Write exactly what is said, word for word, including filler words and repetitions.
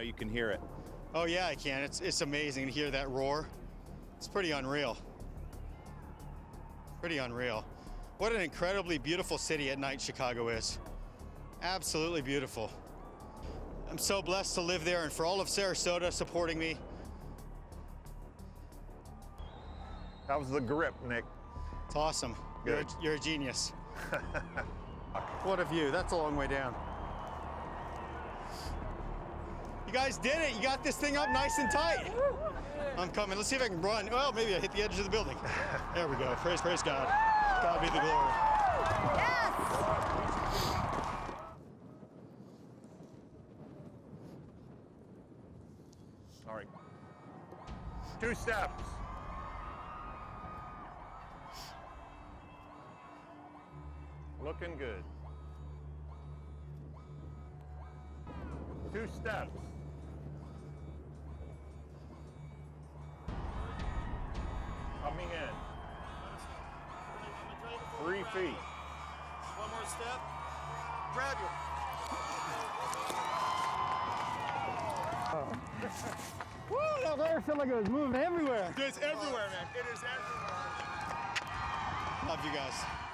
know you can hear it. Oh yeah, I can. It's, it's amazing to hear that roar. It's pretty unreal. Pretty unreal. What an incredibly beautiful city at night Chicago is. Absolutely beautiful. I'm so blessed to live there, and for all of Sarasota supporting me. That was the grip, Nick. It's awesome. Good. You're, you're a genius. What a view. That's a long way down. You guys did it. You got this thing up nice and tight. I'm coming. Let's see if I can run. Well, maybe I hit the edge of the building. There we go. Praise, praise God. God be the glory. Yes! All right. Two steps. Looking good. Two steps. Coming in. Three feet. One more step. Grab you. Oh. Woo, that air felt like it was moving everywhere. It's everywhere, man. It is everywhere. Love you guys.